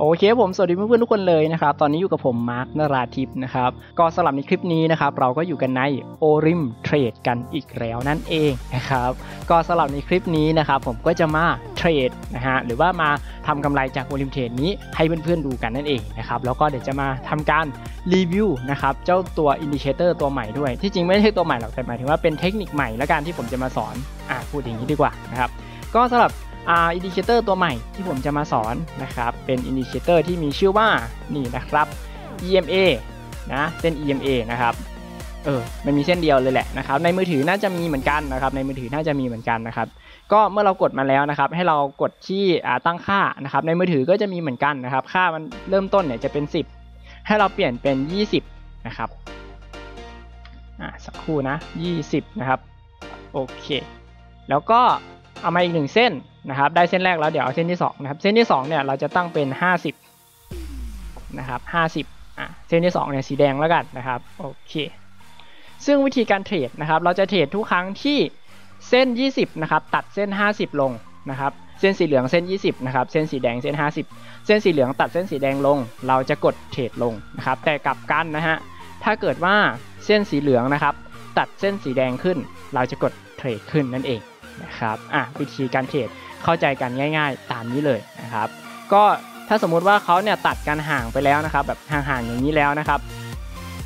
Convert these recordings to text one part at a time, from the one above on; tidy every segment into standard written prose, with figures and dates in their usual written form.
โอเคผมสวัสดีเพื่อนๆทุกคนเลยนะครับตอนนี้อยู่กับผมมาร์คนราทิพย์นะครับก็สำหรับในคลิปนี้นะครับเราก็อยู่กันในโอริมเทรดกันอีกแล้วนั่นเองนะครับก็สำหรับในคลิปนี้นะครับผมก็จะมาเทรดนะฮะหรือว่ามาทำกำไรจากโอริมเทรดนี้ให้เพื่อนๆดูกันนั่นเองนะครับแล้วก็เดี๋ยวจะมาทำการรีวิวนะครับเจ้าตัวอินดิเคเตอร์ตัวใหม่ด้วยที่จริงไม่ใช่ตัวใหม่หรอกแต่หมายถึงว่าเป็นเทคนิคใหม่และการที่ผมจะมาสอนพูดอย่างนี้ดีกว่านะครับก็สำหรับอินดิเคเตอร์ตัวใหม่ที่ผมจะมาสอนนะครับเป็นอินดิเคเตอร์ที่มีชื่อว่านี่นะครับ EMA นะเส้น EMA นะครับมันมีเส้นเดียวเลยแหละนะครับในมือถือน่าจะมีเหมือนกันนะครับในมือถือน่าจะมีเหมือนกันนะครับก็เมื่อเรากดมาแล้วนะครับให้เรากดที่ตั้งค่านะครับในมือถือก็จะมีเหมือนกันนะครับค่ามันเริ่มต้นเนี่ยจะเป็น10ให้เราเปลี่ยนเป็น20นะครับสักครู่นะ20นะครับโอเคแล้วก็เอามาอีก1เส้นนะครับได้เส้นแรกแล้วเดี๋ยวเอาเส้นที่2นะครับเส้นที่2เนี่ยเราจะตั้งเป็น50นะครับ50เส้นที่2เนี่ยสีแดงแล้วกันนะครับโอเคซึ่งวิธีการเทรดนะครับเราจะเทรดทุกครั้งที่เส้น20นะครับตัดเส้น50ลงนะครับเส้นสีเหลืองเส้น20นะครับเส้นสีแดงเส้น50เส้นสีเหลืองตัดเส้นสีแดงลงเราจะกดเทรดลงนะครับแต่กลับกันนะฮะถ้าเกิดว่าเส้นสีเหลืองนะครับตัดเส้นสีแดงขึ้นเราจะกดเทรดขึ้นนั่นเองนะครับวิธีการเทรดเข้าใจกันง่ายๆตามนี้เลยนะครับก็ถ้าสมมุติว่าเขาเนี่ยตัดกันห่างไปแล้วนะครับแบบห่างๆอย่างนี้แล้วนะครับ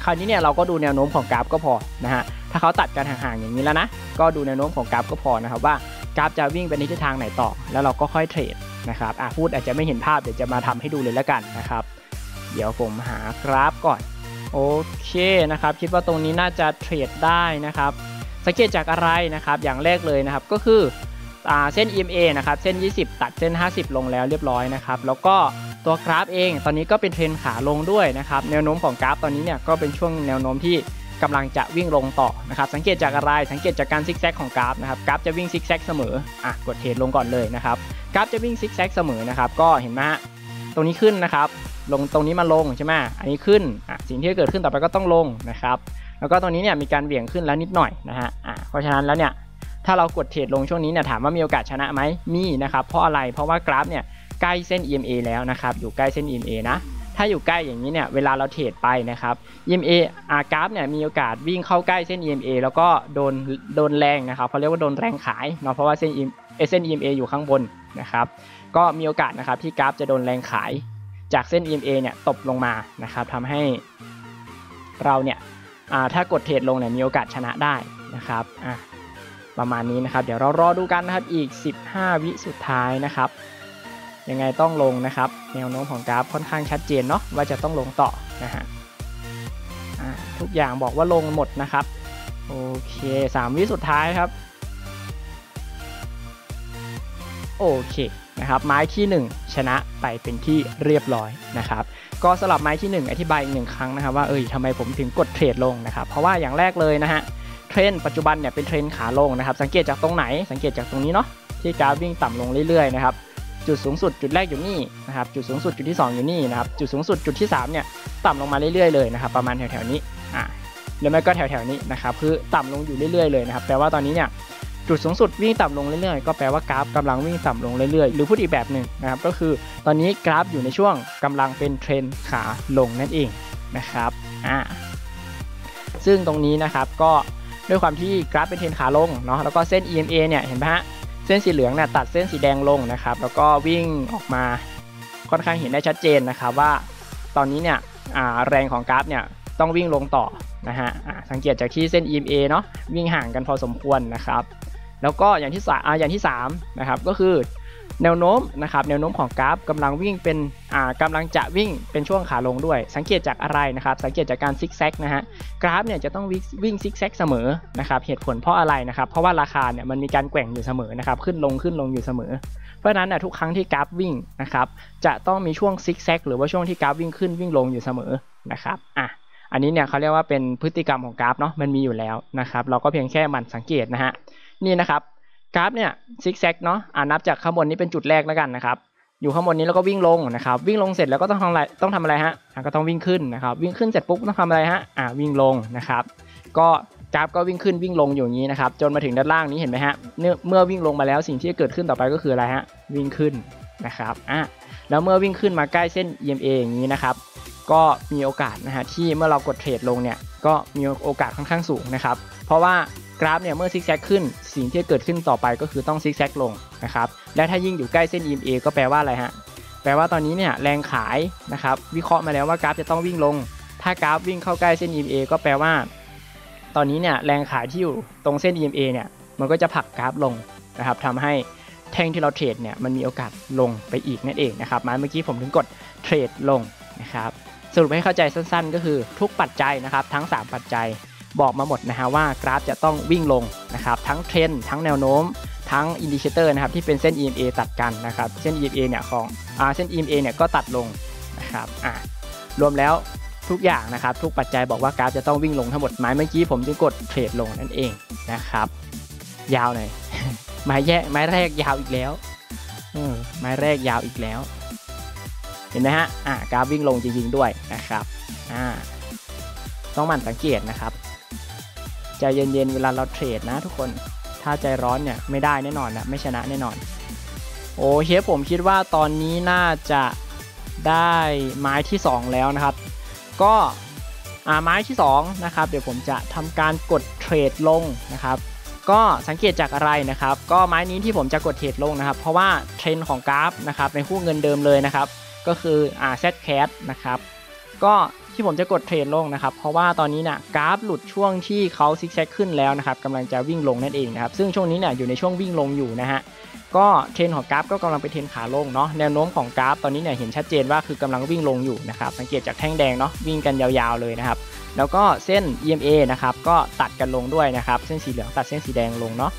คราวนี้เนี่ยเราก็ดูแนวโน้มของกราฟก็พอนะฮะถ้าเขาตัดกันห่างๆอย่างนี้แล้วนะก็ดูแนวโน้มของกราฟก็พอนะครับว่ากราฟจะวิ่งไปในทิศทางไหนต่อแล้วเราก็ค่อยเทรดนะครับพูดอาจจะไม่เห็นภาพเดี๋ยวจะมาทำให้ดูเลยแล้วกันนะครับเดี๋ยวผมหากราฟก่อนโอเคนะครับคิดว่าตรงนี้น่าจะเทรดได้นะครับสังเกตจากอะไรนะครับอย่างแรกเลยนะครับก็คือเส้น EMA นะครับเส้น20ตัดเส้น50ลงแล้วเรียบร้อยนะครับแล้วก็ตัวกราฟเองตอนนี้ก็เป็นเทรนขาลงด้วยนะครับแนวโน้มของกราฟตอนนี้เนี่ยก็เป็นช่วงแนวโน้มที่กำลังจะวิ่งลงต่อนะครับสังเกตจากอะไรสังเกตจากการซิกแซกของกราฟนะครับกราฟจะวิ่งซิกแซกเสมอกดเทรดลงก่อนเลยนะครับกราฟจะวิ่งซิกแซกเสมอนะครับก็เห็นไหมตรงนี้ขึ้นนะครับลงตรงนี้มาลงใช่ไหมอันนี้ขึ้นสิ่งที่เกิดขึ้นต่อไปก็ต้องลงนะครับแล้วก็ตอนนี้เนี่ยมีการเหวี่ยงขึ้นแล้วนิดหน่อยนะฮะเพราะฉะนั้นแล้วเนี่ยถ้าเรากดเทรดลงช่วงนี้เนี่ยถามว่ามีโอกาสชนะไหมมีนะครับเพราะอะไรเพราะว่ากราฟเนี่ยใกล้เส้น EMA แล้วนะครับอยู่ใกล้เส้น EMA นะถ้าอยู่ใกล้อย่างนี้เนี่ยเวลาเราเทรดไปนะครับ EMA กราฟเนี่ยมีโอกาสวิ่งเข้าใกล้เส้น EMA แล้วก็โดนแรงนะครับเขาเรียกว่าโดนแรงขายเนาะเพราะว่าเส้น EMA อยู่ข้างบนนะครับก็มีโอกาสนะครับที่กราฟจะโดนแรงขายจากเส้น EMA เนี่ยตบลงมานะครับทำให้เราเนี่ยถ้ากดเทรดลงเนี่ยมีโอกาสชนะได้นะครับประมาณนี้นะครับเดี๋ยวเรารอดูกันนะครับอีก15วิสุดท้ายนะครับยังไงต้องลงนะครับแนวโน้มของกราฟค่อนข้างชัดเจนเนาะว่าจะต้องลงต่อนะฮะทุกอย่างบอกว่าลงหมดนะครับโอเค3วิสุดท้ายครับโอเคนะครับไม้ที่1ชนะไปเป็นที่เรียบร้อยนะครับก็สลับไม้ที่1อธิบายอีก1ครั้งนะครับว่าทำไมผมถึงกดเทรดลงนะครับเพราะว่าอย่างแรกเลยนะฮะเทรนปัจจุบันเนี่ยเป็นเทรนขาลงนะครับสังเกตจากตรงไหนสังเกตจากตรงนี้เนาะที่กราฟวิ่งต่ำลงเรื่อยๆนะครับจุดสูงสุดจุดแรกอยู่นี่นะครับจุดสูงสุดจุดที่2อยู่นี่นะครับจุดสูงสุดจุดที่3เนี่ยต่ำลงมาเรื่อยๆเลยนะครับประมาณแถวๆนี้หรือไม่ก็แถวๆนี้นะครับคือต่ำลงอยู่เรื่อยๆเลยนะครับแปลว่าตอนนี้เนี่ยจุดสูงสุดวิ่งต่ำลงเรื่อยๆก็แปลว่ากราฟกำลังวิ่งต่ำลงเรื่อยๆหรือพูดอีกแบบหนึ่งนะครับก็คือตอนนี้กราฟอยู่ในช่วงกำลังเป็นเทรนขาลงนั่นเองนะครับซึ่งตรงนี้นะครับก็ด้วยความที่กราฟเป็นเทรนขาลงเนาะแล้วก็เส้น EMA เนี่ยเห็นไหมฮะเส้นสีเหลืองเนี่ยตัดเส้นสีแดงลงนะครับแล้วก็วิ่งออกมาค่อนข้างเห็นได้ชัดเจนนะครับว่าตอนนี้เนี่ยแรงของกราฟเนี่ยต้องวิ่งลงต่อนะฮะสังเกตจากที่เส้น EMA เนาะวิ่งห่างกันพอสมควรนะครับแล้วก็อย่างที่3นะครับก็คือแนวโน้มนะครับแนวโน้มของกราฟกำลังวิ่งเป็นกำลังจะวิ่งเป็นช่วงขาลงด้วยสังเกตจากอะไรนะครับสังเกตจากการซิกแซกนะฮะกราฟเนี่ยจะต้องวิ่งซิกแซกเสมอนะครับเหตุผลเพราะอะไรนะครับเพราะว่าราคาเนี่ยมันมีการแกว่งอยู่เสมอนะครับขึ้นลงขึ้นลงอยู่เสมอเพราะฉะนั้นทุกครั้งที่กราฟวิ่งนะครับจะต้องมีช่วงซิกแซกหรือว่าช่วงที่กราฟวิ่งขึ้นวิ่งลงอยู่เสมอนะครับอันนี้เนี่ยเขาเรียกว่าเป็นพฤติกรรมของกราฟเนาะมันมีอยู่แล้วนะครับเราก็เพียงแค่หมั่นสังเกตนะฮะนี่นะครับกราฟเนี่ยซิกแซกเนาะนับจากข้างบนนี้เป็นจุดแรกแล้วกันนะครับอยู่ข้างบนนี้แล้วก็วิ่งลงนะครับวิ่งลงเสร็จแล้วก็ต้องทำอะไรฮะก็ต้องวิ่งขึ้นนะครับวิ่งขึ้นเสร็จปุ๊บต้องทำอะไรฮะวิ่งลงนะครับก็กราฟก็วิ่งขึ้นวิ่งลงอยู่อย่างนี้นะครับจนมาถึงด้านล่างนี้เห็นไหมฮะเมื่อวิ่งลงมาแล้วสิ่งที่เกิดขึ้นต่อไปก็คืออะไรฮะวิ่งขึ้นนะครับ แล้วเมื่อวิ่งขึ้นมาใกล้เส้น EMA อย่างนี้นะครับก็มีโอกาสนะฮะที่เมื่อเรากดเทรดลงเนี่ยก็มีโอกาสค่อนข้างสูงนะครับเพราะว่ากราฟเนี่ยเมื่อซิกแซกขึ้นสิ่งที่เกิดขึ้นต่อไปก็คือต้องซิกแซกลงนะครับและถ้ายิ่งอยู่ใกล้เส้น EMA ก็แปลว่าอะไรฮะแปลว่าตอนนี้เนี่ยแรงขายนะครับวิเคราะห์มาแล้วว่ากราฟจะต้องวิ่งลงถ้ากราฟวิ่งเข้าใกล้เส้น EMA ก็แปลว่าตอนนี้เนี่ยแรงขายที่อยู่ตรงเส้น EMA เนี่ยมันก็จะผลักกราฟลงนะครับทำให้แท่งที่เราเทรดเนี่ยมันมีโอกาสลงไปอีกนั่นเองนะครับเมื่อกี้ผมถึงกดเทรดลงนะครับสรุปให้เข้าใจสั้นๆก็คือทุกปัจจัยนะครับทั้ง3ปัจจัยบอกมาหมดนะฮะว่ากราฟจะต้องวิ่งลงนะครับทั้งเทรนทั้งแนวโน้มทั้งอินดิเคเตอร์นะครับที่เป็นเส้น EMA ตัดกันนะครับเส้น EMA เนี่ยของเส้น EMA เนี่ยก็ตัดลงนะครับรวมแล้วทุกอย่างนะครับทุกปัจจัยบอกว่ากราฟจะต้องวิ่งลงทั้งหมดไม้เมื่อกี้ผมจึงกดเทรดลงนั่นเองนะครับยาวหน่อย ไม้แรกยาวอีกแล้วไม้แรกยาวอีกแล้วเห็นไหมฮะกราฟวิ่งลงจริงๆด้วยนะครับต้องหมั่นสังเกตนะครับใจเย็นๆเวลาเราเทรดนะทุกคนถ้าใจร้อนเนี่ยไม่ได้แน่นอนนะไม่ชนะแน่นอนโอเคผมคิดว่าตอนนี้น่าจะได้ไม้ที่2แล้วนะครับก็ไม้ที่2นะครับเดี๋ยวผมจะทำการกดเทรดลงนะครับก็สังเกตจากอะไรนะครับก็ไม้นี้ที่ผมจะกดเทรดลงนะครับเพราะว่าเทรนด์ของกราฟนะครับในคู่เงินเดิมเลยนะครับก็คือZcash นะครับก็ที่ผมจะกดเทรดลงนะครับเพราะว่าตอนนี้เนี่ยกราฟหลุดช่วงที่เขาซิกแซกขึ้นแล้วนะครับกำลังจะวิ่งลงนั่นเองนะครับซึ่งช่วงนี้เนี่ยอยู่ในช่วงวิ่งลงอยู่นะฮะก็เทรนของกราฟก็กำลังไปเทรนขาลงเนาะแนวโน้มของกราฟตอนนี้เนี่ยเห็นชัดเจนว่าคือกำลังวิ่งลงอยู่นะครับสังเกตจากแท่งแดงเนาะวิ่งกันยาวๆเลยนะครับแล้วก็เส้น EMA นะครับก็ตัดกันลงด้วยนะครับเส้นสีเหลืองตัดเส้นสีแดงลงเนาะ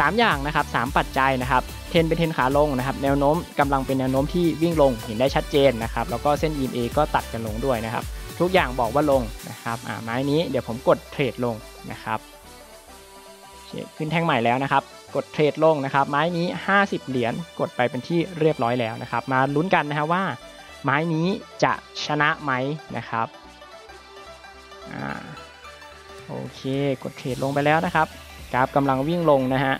สามอย่างนะครับ3ปัจจัยนะครับเทรนเป็นเทรนขาลงนะครับแนวโน้มกำลังเป็นแนวโน้มที่วิ่งลงเห็นได้ชัดเจนนะครับแล้วก็เส้น EMA ก็ตัดกันลงด้วยนะครับทุกอย่างบอกว่าลงนะครับไม้นี้เดี๋ยวผมกดเทรดลงนะครับขึ้นแท่งใหม่แล้วนะครับกดเทรดลงนะครับไม้นี้50เหรียญกดไปเป็นที่เรียบร้อยแล้วนะครับมาลุ้นกันนะฮะว่าไม้นี้จะชนะไหมนะครับโอเคกดเทรดลงไปแล้วนะครับกราฟกำลังวิ่งลงนะฮะ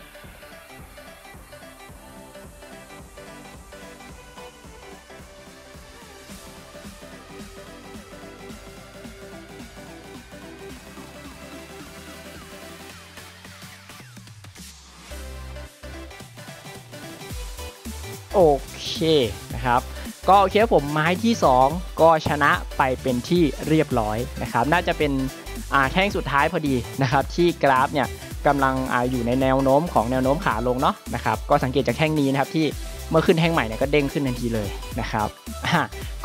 โอเคนะครับก็โอเคผมไม้ที่2ก็ชนะไปเป็นที่เรียบร้อยนะครับน่าจะเป็นแท่งสุดท้ายพอดีนะครับที่กราฟเนี่ยกำลังอยู่ในแนวโน้มของแนวโน้มขาลงเนาะนะครับก็สังเกตจากแท่งนี้นะครับที่เมื่อขึ้นแท่งใหม่เนี่ยก็เด้งขึ้นทันทีเลยนะครับ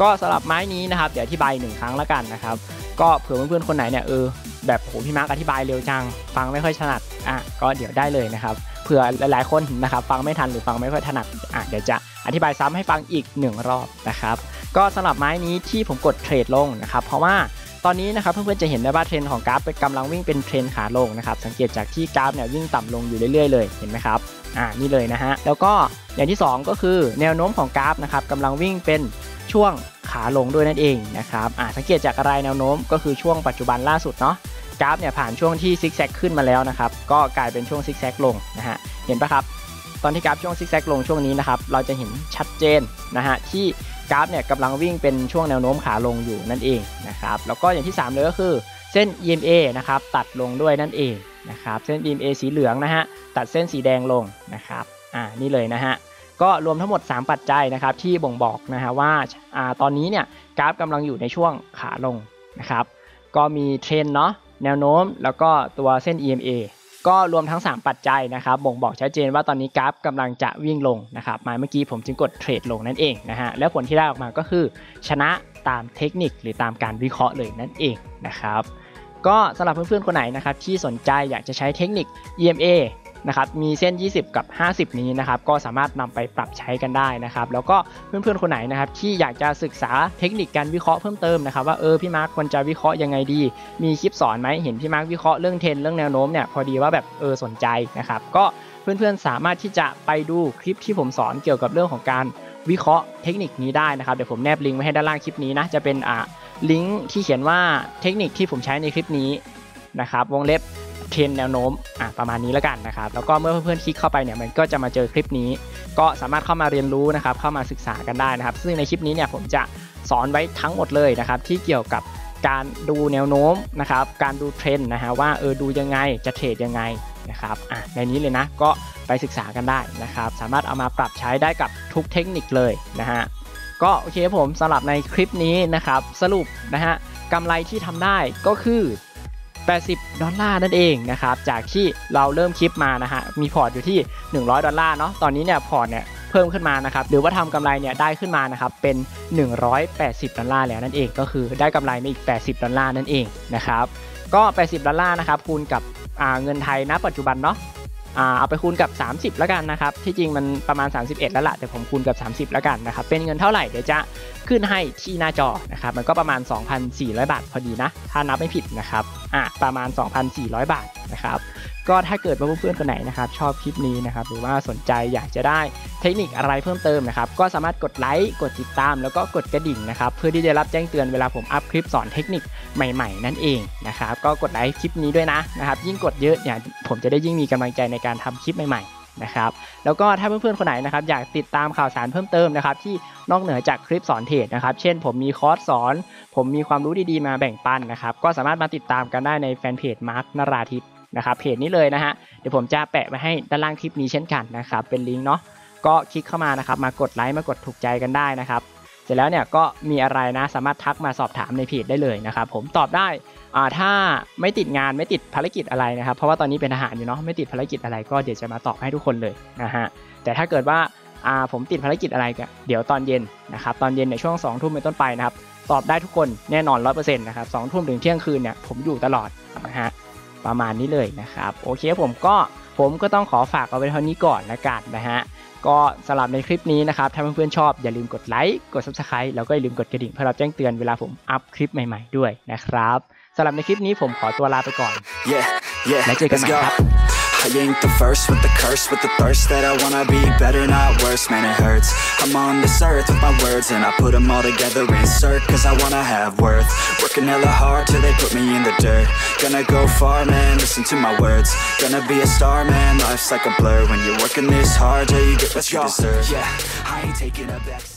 ก็สำหรับไม้นี้นะครับเดี๋ยวอธิบาย1ครั้งละกันนะครับก็เผื่อเพื่อนๆคนไหนเนี่ยแบบโหพี่มาร์คอธิบายเร็วจังฟังไม่ค่อยถนัดก็เดี๋ยวได้เลยนะครับเผื่อหลายๆคนนะครับฟังไม่ทันหรือฟังไม่ค่อยถนัดเดี๋ยวจะอธิบายซ้ำให้ฟังอีก1รอบนะครับก็สำหรับไม้นี้ที่ผมกดเทรดลงนะครับเพราะว่าตอนนี้นะครับเพื่อนๆจะเห็นได้ว่าเทรนของกราฟกำลังวิ่งเป็นเทรนขาลงนะครับสังเกตจากที่กราฟเนี่ยวิ่งต่ำลงอยู่เรื่อยๆเลยเห็นไหมครับนี่เลยนะฮะแล้วก็อย่างที่2ก็คือแนวโน้มของกราฟนะครับกำลังวิ่งเป็นช่วงขาลงด้วยนั่นเองนะครับสังเกตจากอะไรแนวโน้มก็คือช่วงปัจจุบันล่าสุดเนาะกราฟเนี่ยผ่านช่วงที่ซิกแซกขึ้นมาแล้วนะครับก็กลายเป็นช่วงซิกแซกลงนะฮะเห็นปะครับตอนที่กราฟช่วงซิกแซกลงช่วงนี้นะครับเราจะเห็นชัดเจนนะฮะที่กราฟเนี่ยกำลังวิ่งเป็นช่วงแนวโน้มขาลงอยู่นั่นเองนะครับแล้วก็อย่างที่3เลยก็คือเส้น EMA นะครับตัดลงด้วยนั่นเองนะครับเส้น EMA สีเหลืองนะฮะตัดเส้นสีแดงลงนะครับนี่เลยนะฮะก็รวมทั้งหมด3ปัจจัยนะครับที่บ่งบอกนะฮะว่าตอนนี้เนี่ยกราฟกำลังอยู่ในช่วงขาลงนะครับก็มีเทรนเนาะแนวโน้มแล้วก็ตัวเส้น EMA ก็รวมทั้ง3ปัจจัยนะครับบ่งบอกชัดเจนว่าตอนนี้กราฟกำลังจะวิ่งลงนะครับเมื่อกี้ผมจึงกดเทรดลงนั่นเองนะฮะแล้วผลที่ได้ออกมาก็คือชนะตามเทคนิคหรือตามการวิเคราะห์เลยนั่นเองนะครับก็สำหรับเพื่อนๆคนไหนนะครับที่สนใจอยากจะใช้เทคนิค EMA นะครับมีเส้น20กับ50นี้นะครับก็สามารถนำไปปรับใช้กันได้นะครับแล้วก็เพื่อนๆคนไหนนะครับที่อยากจะศึกษาเทคนิคการวิเคราะห์เพิ่มเติมนะครับว่าพี่มาร์คควรจะวิเคราะห์ยังไงดีมีคลิปสอนไหมเห็นพี่มาร์ควิเคราะห์เรื่องเทรนด์เรื่องแนวโน้มเนี่ยพอดีว่าแบบสนใจนะครับก็เพื่อนๆสามารถที่จะไปดูคลิปที่ผมสอนเกี่ยวกับเรื่องของการวิเคราะห์เทคนิคนี้ได้นะครับเดี๋ยวผมแนบลิงก์ไว้ให้ด้านล่างคลิปนี้นะจะเป็นลิงก์ที่เขียนว่าเทคนิคที่ผมใช้ในคลิปนี้นะครับวงเล็บเทรนแนวโน้มประมาณนี้แล้วกันนะครับแล้วก็เมื่อเพื่อนๆคลิกเข้าไปเนี่ยมันก็จะมาเจอคลิปนี้ ก็สามารถเข้ามาเรียนรู้นะครับเข้ามาศึกษากันได้นะครับซึ่งในคลิปนี้เนี่ยผมจะสอนไว้ทั้งหมดเลยนะครับที่เกี่ยวกับการดูแนวโน้มนะครับการดูเทรนด์นะฮะว่าดูยังไงจะเทรดยังไงนะครับในนี้เลยนะก็ไปศึกษากันได้นะครับสามารถเอามาปรับใช้ได้กับทุกเทคนิคเลยนะฮะก็โอเคผมสำหรับในคลิปนี้นะครับสรุปนะฮะกำไรที่ทำได้ก็คือ$80นั่นเองนะครับจากที่เราเริ่มคลิปมานะฮะมีพอร์ตอยู่ที่$100เนาะตอนนี้เนี่ยพอร์ตเนี่ยเพิ่มขึ้นมานะครับหรือว่าทำกำไรเนี่ยได้ขึ้นมานะครับเป็น$180แล้วนั่นเองก็คือได้กำไรมาอีก$80นั่นเองนะครับก็$80นะครับคูณกับเงินไทยณปัจจุบันเนาะเอาไปคูณกับ30แล้วกันนะครับที่จริงมันประมาณ31แล้วล่ะแต่ผมคูณกับ30แล้วกันนะครับเป็นเงินเท่าไหร่เดี๋ยวจะขึ้นให้ที่หน้าจอนะครับมันก็ประมาณ 2,400 บาทพอดีนะถ้านับไม่ผิดนะครับประมาณ 2,400 บาทนะครับก็ถ้าเกิดว่าเพื่อนๆคนไหนนะครับชอบคลิปนี้นะครับหรือว่าสนใจอยากจะได้เทคนิคอะไรเพิ่มเติมนะครับก็สามารถกดไลค์กดติดตามแล้วก็กดกระดิ่งนะครับเพื่อที่จะรับแจ้งเตือนเวลาผมอัพคลิปสอนเทคนิคใหม่ๆนั่นเองนะครับก็กดไลค์คลิปนี้ด้วยนะครับยิ่งกดเยอะเนี่ยผมจะได้ยิ่งมีกำลังใจในการทำคลิปใหม่ๆนะครับแล้วก็ถ้าเพื่อนๆคนไหนนะครับอยากติดตามข่าวสารเพิ่มเติมนะครับที่นอกเหนือจากคลิปสอนเทรดนะครับเช่นผมมีคอร์สสอนผมมีความรู้ดีๆมาแบ่งปันนะครับก็สามารถมาติดตามกันได้ในแฟนเพจมาร์คนราทิพย์นะครับเพจนี้เลยนะฮะเดี๋ยวผมจะแปะไว้ให้ด้านล่างคลิปนี้เช่นกันนะครับเป็นลิงก์เนาะก็คลิกเข้ามานะครับมากดไลค์มากดถูกใจกันได้นะครับเสร็จแล้วเนี่ยก็มีอะไรนะสามารถทักมาสอบถามในเพจได้เลยนะครับผมตอบได้ถ้าไม่ติดงานไม่ติดภารกิจอะไรนะครับเพราะว่าตอนนี้เป็นทหารอยู่เนาะไม่ติดภารกิจอะไรก็เดี๋ยวจะมาตอบให้ทุกคนเลยนะฮะแต่ถ้าเกิดว่าผมติดภารกิจอะไรก็เดี๋ยวตอนเย็นนะครับตอนเย็นในช่วง2 ทุ่มเป็นต้นไปนะครับตอบได้ทุกคนแน่นอน 100% นะครับ2 ทุ่มถึงเที่ยงคืนเนี่ยผมอยู่ตลอดนะฮะประมาณนี้เลยนะครับโอเคผมก็ต้องขอฝากเอาไว้เท่านี้ก่อนละกันนะฮะก็สำหรับในคลิปนี้นะครับถ้าเพื่อนๆชอบอย่าลืมกดไลค์กด Subscribe แล้วก็อย่าลืมกดกระดิ่งเพื่อรับแจ้งเตือนเวลาผมอัพคลิปใหม่ๆด้วยนะครับสำหรับในคลิปนี้ผมขอตัวลาไปก่อน แล้วเจอกันใหม่ครับ I ain't the first with the curse, with the thirst that I wanna be better, not worse, man it hurts. I'm on this earth with my words and I put them all together, insert, cause I wanna have worth. Working hella hard till they put me in the dirt. Gonna go far, man, listen to my words. Gonna be a star, man, life's like a blur. When you're working this hard till you get what you deserve. Yeah, I ain't taking a backseat.